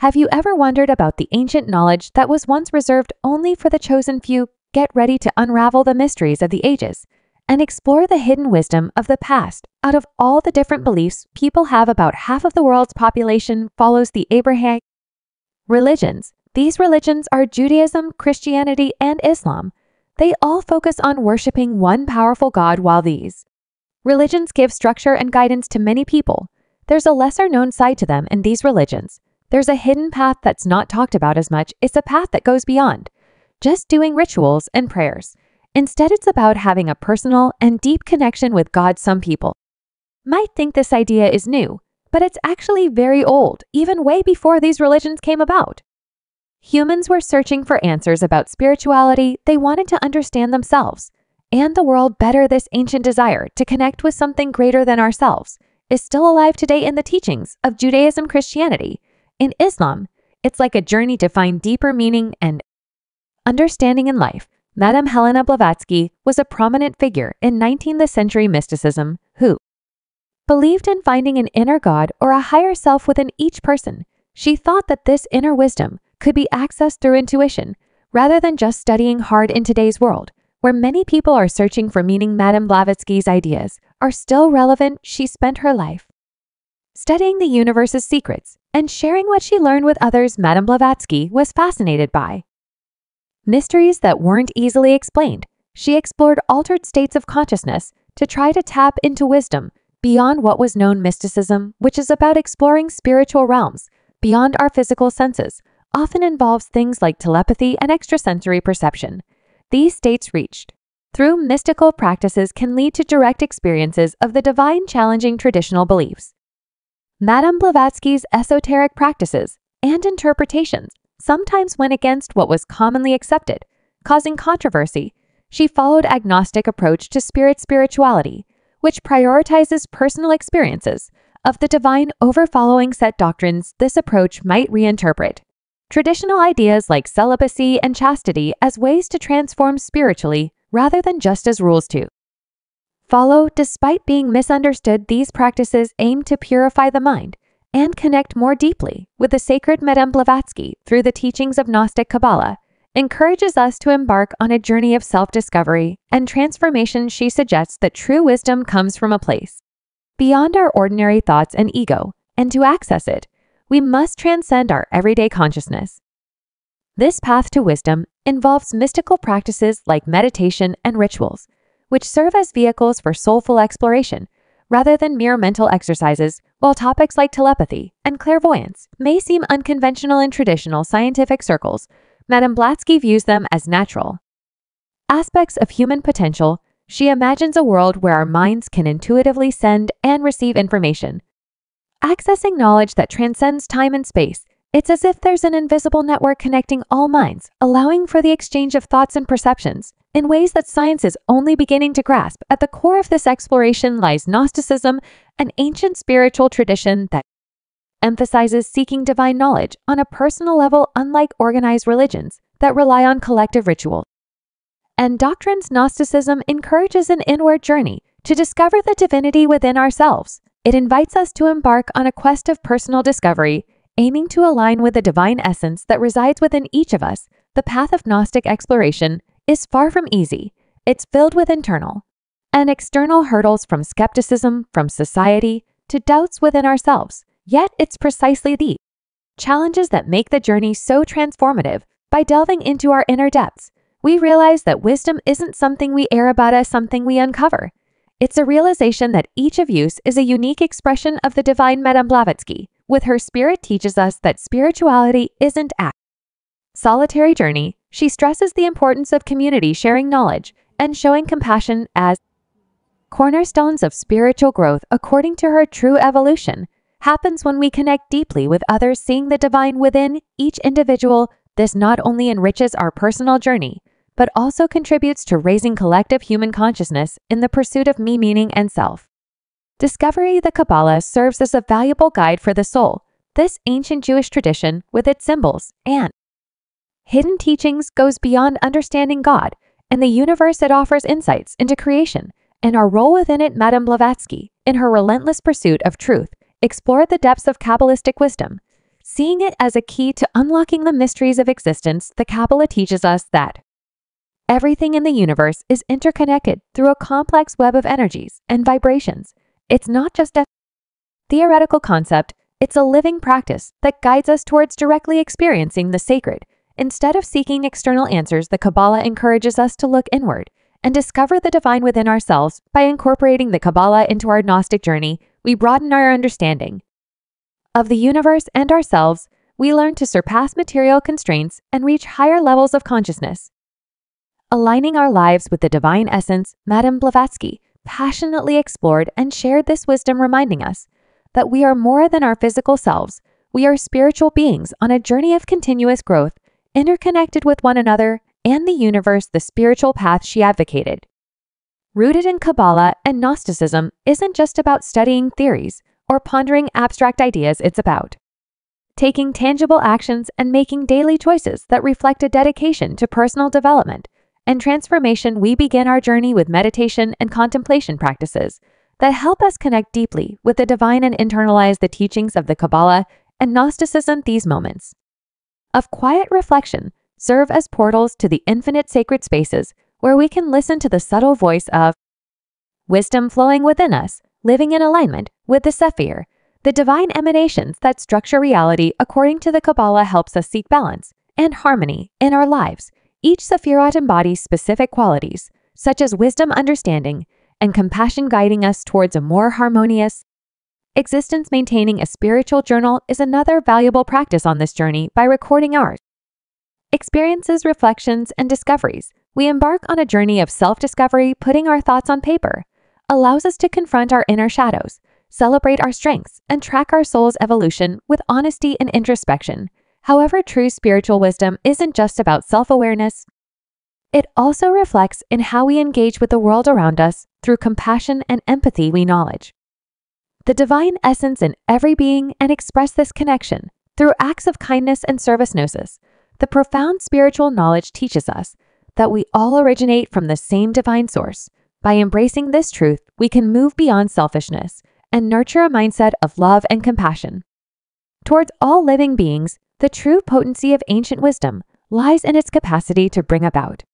Have you ever wondered about the ancient knowledge that was once reserved only for the chosen few? Get ready to unravel the mysteries of the ages and explore the hidden wisdom of the past. Out of all the different beliefs people have, about half of the world's population follows the Abrahamic religions. These religions are Judaism, Christianity, and Islam. They all focus on worshiping one powerful God. While these religions give structure and guidance to many people, there's a lesser-known side to them in these religions. There's a hidden path that's not talked about as much. It's a path that goes beyond just doing rituals and prayers. Instead, it's about having a personal and deep connection with God. Some people might think this idea is new, but it's actually very old, even way before these religions came about. Humans were searching for answers about spirituality. They wanted to understand themselves and the world better. This ancient desire to connect with something greater than ourselves is still alive today in the teachings of Judaism, Christianity, in Islam. It's like a journey to find deeper meaning and understanding in life. Madame Helena Blavatsky was a prominent figure in 19th century mysticism who believed in finding an inner God or a higher self within each person. She thought that this inner wisdom could be accessed through intuition rather than just studying hard. In today's world, where many people are searching for meaning, Madame Blavatsky's ideas are still relevant. She spent her life studying the universe's secrets and sharing what she learned with others. Madame Blavatsky was fascinated by mysteries that weren't easily explained. She explored altered states of consciousness to try to tap into wisdom beyond what was known. Mysticism, which is about exploring spiritual realms beyond our physical senses, often involves things like telepathy and extrasensory perception. These states reached through mystical practices can lead to direct experiences of the divine, challenging traditional beliefs. Madame Blavatsky's esoteric practices and interpretations sometimes went against what was commonly accepted, causing controversy. She followed an agnostic approach to spirituality, which prioritizes personal experiences of the divine over following set doctrines. This approach might reinterpret traditional ideas like celibacy and chastity as ways to transform spiritually rather than just as rules to follow. Despite being misunderstood, these practices aim to purify the mind and connect more deeply with the sacred. Madame Blavatsky, through the teachings of Gnostic Kabbalah, encourages us to embark on a journey of self-discovery and transformation. She suggests that true wisdom comes from a place beyond our ordinary thoughts and ego, and to access it, we must transcend our everyday consciousness. This path to wisdom involves mystical practices like meditation and rituals, which serve as vehicles for soulful exploration rather than mere mental exercises. While topics like telepathy and clairvoyance may seem unconventional in traditional scientific circles, Madame Blavatsky views them as natural aspects of human potential. She imagines a world where our minds can intuitively send and receive information, accessing knowledge that transcends time and space. It's as if there's an invisible network connecting all minds, allowing for the exchange of thoughts and perceptions in ways that science is only beginning to grasp. At the core of this exploration lies Gnosticism, an ancient spiritual tradition that emphasizes seeking divine knowledge on a personal level. Unlike organized religions that rely on collective ritual and doctrines, Gnosticism encourages an inward journey to discover the divinity within ourselves. It invites us to embark on a quest of personal discovery, aiming to align with the divine essence that resides within each of us. The path of Gnostic exploration is far from easy. It's filled with internal and external hurdles, from skepticism from society to doubts within ourselves. Yet it's precisely the challenges that make the journey so transformative. By delving into our inner depths, we realize that wisdom isn't something we err about as something we uncover. It's a realization that each of us is a unique expression of the divine. Madame Blavatsky, with her spirit, teaches us that spirituality isn't a solitary journey. She stresses the importance of community, sharing knowledge, and showing compassion as cornerstones of spiritual growth. According to her, true evolution happens when we connect deeply with others, seeing the divine within each individual. This not only enriches our personal journey, but also contributes to raising collective human consciousness in the pursuit of meaning and self discovery. The Kabbalah serves as a valuable guide for the soul. This ancient Jewish tradition, with its symbols and hidden teachings, goes beyond understanding God and the universe. It offers insights into creation and our role within it. Madame Blavatsky, in her relentless pursuit of truth, explored the depths of Kabbalistic wisdom, Seeing it as a key to unlocking the mysteries of existence, the Kabbalah teaches us that everything in the universe is interconnected through a complex web of energies and vibrations. It's not just a theoretical concept, it's a living practice that guides us towards directly experiencing the sacred. Instead of seeking external answers, the Kabbalah encourages us to look inward and discover the divine within ourselves. By incorporating the Kabbalah into our Gnostic journey, we broaden our understanding of the universe and ourselves. We learn to surpass material constraints and reach higher levels of consciousness, aligning our lives with the divine essence. Madame Blavatsky passionately explored and shared this wisdom, reminding us that we are more than our physical selves. We are spiritual beings on a journey of continuous growth, interconnected with one another and the universe. The spiritual path she advocated, rooted in Kabbalah and Gnosticism, isn't just about studying theories or pondering abstract ideas. It's about taking tangible actions and making daily choices that reflect a dedication to personal development and transformation. We begin our journey with meditation and contemplation practices that help us connect deeply with the divine and internalize the teachings of the Kabbalah and Gnosticism. These moments of quiet reflection serve as portals to the infinite sacred spaces where we can listen to the subtle voice of wisdom flowing within us, living in alignment with the Sephirot. The divine emanations that structure reality according to the Kabbalah helps us seek balance and harmony in our lives. Each Sephirot embodies specific qualities, such as wisdom, understanding, and compassion, guiding us towards a more harmonious existence. Maintaining a spiritual journal is another valuable practice on this journey. By recording our experiences, reflections, and discoveries, we embark on a journey of self-discovery. Putting our thoughts on paper allows us to confront our inner shadows, celebrate our strengths, and track our soul's evolution with honesty and introspection. However, true spiritual wisdom isn't just about self-awareness. It also reflects in how we engage with the world around us. Through compassion and empathy, we acknowledge the divine essence in every being and express this connection through acts of kindness and service. Gnosis, the profound spiritual knowledge, teaches us that we all originate from the same divine source. By embracing this truth, we can move beyond selfishness and nurture a mindset of love and compassion towards all living beings. The true potency of ancient wisdom lies in its capacity to bring about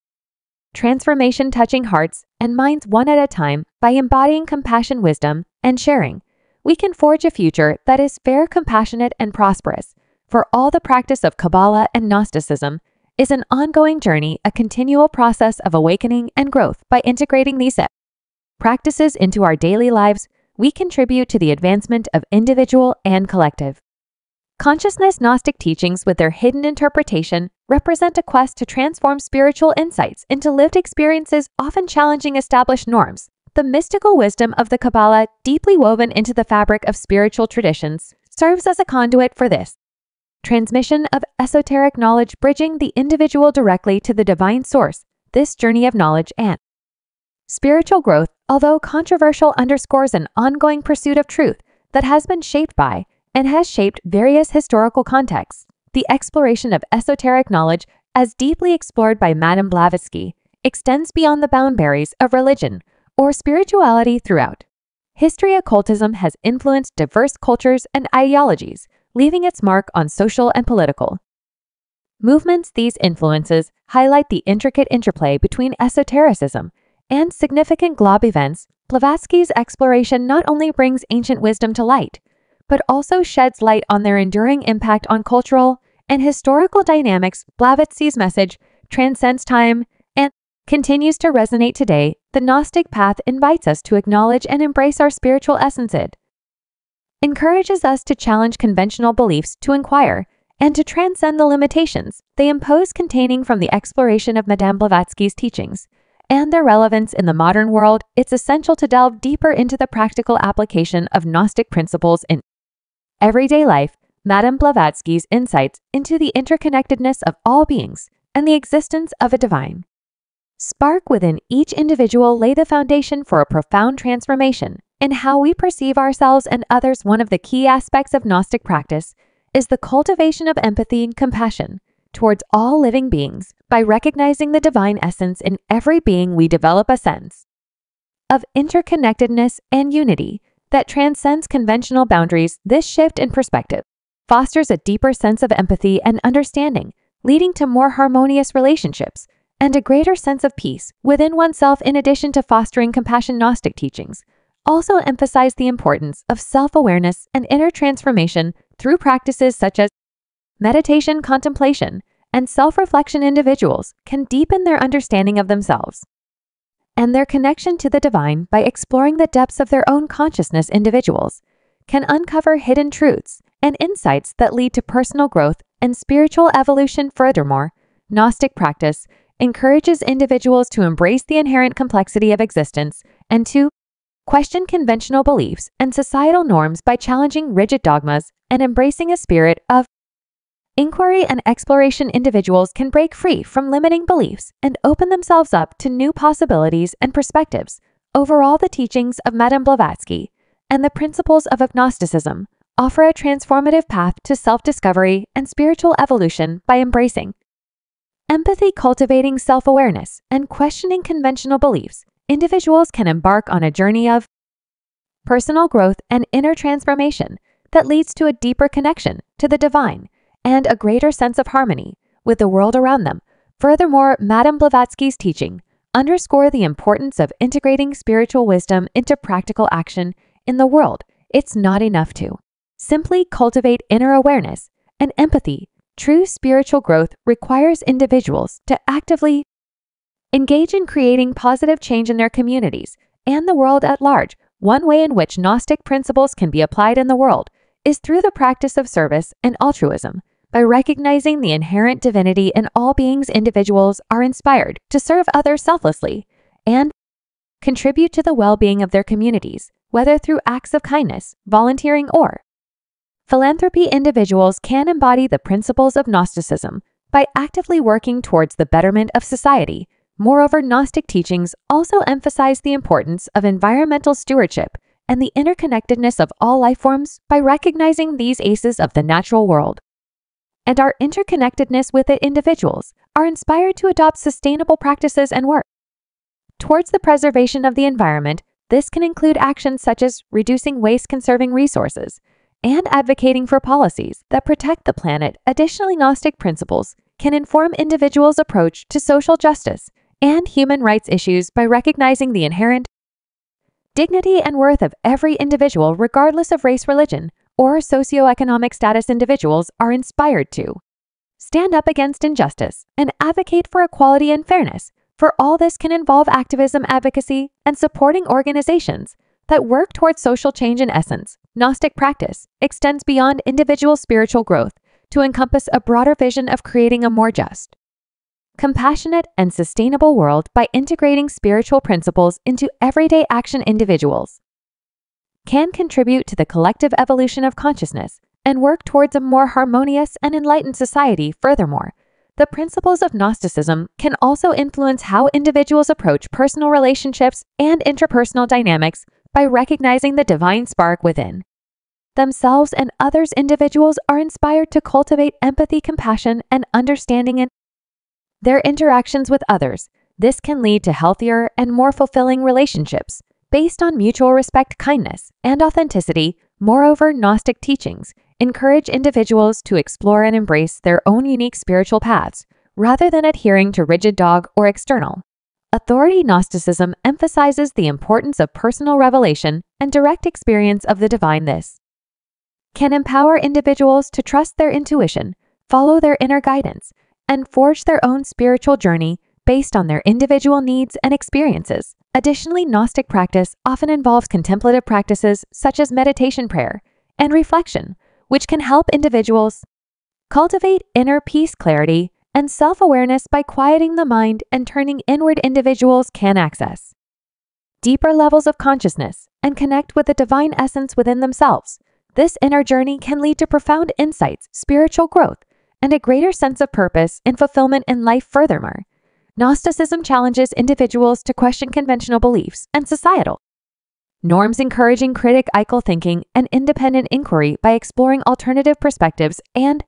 transformation, touching hearts and minds one at a time. By embodying compassion, wisdom, and sharing, we can forge a future that is fair, compassionate, and prosperous. For all, the practice of Kabbalah and Gnosticism is an ongoing journey, a continual process of awakening and growth. By integrating these practices into our daily lives, we contribute to the advancement of individual and collective consciousness. Gnostic teachings, with their hidden interpretation, represent a quest to transform spiritual insights into lived experiences, often challenging established norms. The mystical wisdom of the Kabbalah, deeply woven into the fabric of spiritual traditions, serves as a conduit for this transmission of esoteric knowledge, bridging the individual directly to the divine source. This journey of knowledge and spiritual growth, although controversial, underscores an ongoing pursuit of truth that has been shaped by and has shaped various historical contexts. The exploration of esoteric knowledge, as deeply explored by Madame Blavatsky, extends beyond the boundaries of religion or spirituality. Throughout history, occultism has influenced diverse cultures and ideologies, leaving its mark on social and political movements. These influences highlight the intricate interplay between esotericism and significant global events. Blavatsky's exploration not only brings ancient wisdom to light, but also sheds light on their enduring impact on cultural and historical dynamics. Blavatsky's message transcends time and continues to resonate today. The Gnostic path invites us to acknowledge and embrace our spiritual essence. It encourages us to challenge conventional beliefs, to inquire, and to transcend the limitations they impose. Containing from the exploration of Madame Blavatsky's teachings and their relevance in the modern world, it's essential to delve deeper into the practical application of Gnostic principles in everyday life. Madame Blavatsky's insights into the interconnectedness of all beings and the existence of a divine spark within each individual lay the foundation for a profound transformation in how we perceive ourselves and others. One of the key aspects of Gnostic practice is the cultivation of empathy and compassion towards all living beings. By recognizing the divine essence in every being, we develop a sense of interconnectedness and unity that transcends conventional boundaries. This shift in perspective fosters a deeper sense of empathy and understanding, leading to more harmonious relationships and a greater sense of peace within oneself. In addition to fostering compassion, Gnostic teachings also emphasize the importance of self-awareness and inner transformation through practices such as meditation, contemplation, and self-reflection. Individuals can deepen their understanding of themselves and their connection to the divine by exploring the depths of their own consciousness. Individuals can uncover hidden truths and insights that lead to personal growth and spiritual evolution. Furthermore, Gnostic practice encourages individuals to embrace the inherent complexity of existence and to question conventional beliefs and societal norms by challenging rigid dogmas and embracing a spirit of inquiry and exploration. Individuals can break free from limiting beliefs and open themselves up to new possibilities and perspectives. Overall, the teachings of Madame Blavatsky and the principles of Gnosticism offer a transformative path to self-discovery and spiritual evolution by embracing empathy, cultivating self-awareness, and questioning conventional beliefs. Individuals can embark on a journey of personal growth and inner transformation that leads to a deeper connection to the divine and a greater sense of harmony with the world around them. Furthermore, Madame Blavatsky's teaching underscore the importance of integrating spiritual wisdom into practical action in the world. It's not enough to simply cultivate inner awareness and empathy. True spiritual growth requires individuals to actively engage in creating positive change in their communities and the world at large. One way in which Gnostic principles can be applied in the world is through the practice of service and altruism. By recognizing the inherent divinity in all beings, individuals are inspired to serve others selflessly and contribute to the well-being of their communities, whether through acts of kindness, volunteering, or philanthropy. Individuals can embody the principles of Gnosticism by actively working towards the betterment of society. Moreover, Gnostic teachings also emphasize the importance of environmental stewardship and the interconnectedness of all life forms. By recognizing these aces of the natural world and our interconnectedness with it, individuals are inspired to adopt sustainable practices and work towards the preservation of the environment. This can include actions such as reducing waste, conserving resources, and advocating for policies that protect the planet. Additionally, Gnostic principles can inform individuals' approach to social justice and human rights issues by recognizing the inherent dignity and worth of every individual, regardless of race, religion, or socioeconomic status. Individuals are inspired to stand up against injustice and advocate for equality and fairness. For all this can involve activism, advocacy, and supporting organizations that work towards social change. In essence, Gnostic practice extends beyond individual spiritual growth to encompass a broader vision of creating a more just, compassionate, and sustainable world. By integrating spiritual principles into everyday action, individuals can contribute to the collective evolution of consciousness and work towards a more harmonious and enlightened society. Furthermore, the principles of Gnosticism can also influence how individuals approach personal relationships and interpersonal dynamics. By recognizing the divine spark within themselves and others, individuals are inspired to cultivate empathy, compassion, and understanding in their interactions with others. This can lead to healthier and more fulfilling relationships based on mutual respect, kindness, and authenticity. Moreover, Gnostic teachings encourage individuals to explore and embrace their own unique spiritual paths rather than adhering to rigid dogma or external authority. Gnosticism emphasizes the importance of personal revelation and direct experience of the divine. This can empower individuals to trust their intuition, follow their inner guidance, and forge their own spiritual journey based on their individual needs and experiences. Additionally, Gnostic practice often involves contemplative practices such as meditation, prayer, and reflection, which can help individuals cultivate inner peace, clarity, and self-awareness. By quieting the mind and turning inward, individuals can access deeper levels of consciousness and connect with the divine essence within themselves. This inner journey can lead to profound insights, spiritual growth, and a greater sense of purpose and fulfillment in life. Furthermore, Gnosticism challenges individuals to question conventional beliefs and societal norms, encouraging critical thinking and independent inquiry. By exploring alternative perspectives and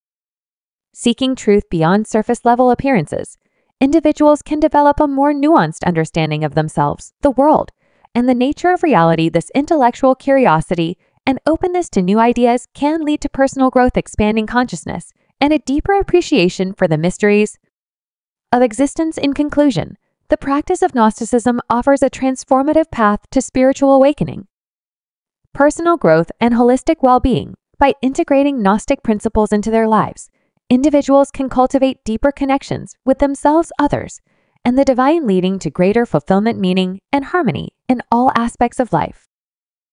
seeking truth beyond surface-level appearances, individuals can develop a more nuanced understanding of themselves, the world, and the nature of reality. This intellectual curiosity An openness to new ideas can lead to personal growth, expanding consciousness, and a deeper appreciation for the mysteries of existence. In conclusion, the practice of Gnosticism offers a transformative path to spiritual awakening, personal growth, and holistic well-being. By integrating Gnostic principles into their lives, individuals can cultivate deeper connections with themselves, others, and the divine, leading to greater fulfillment, meaning, and harmony in all aspects of life.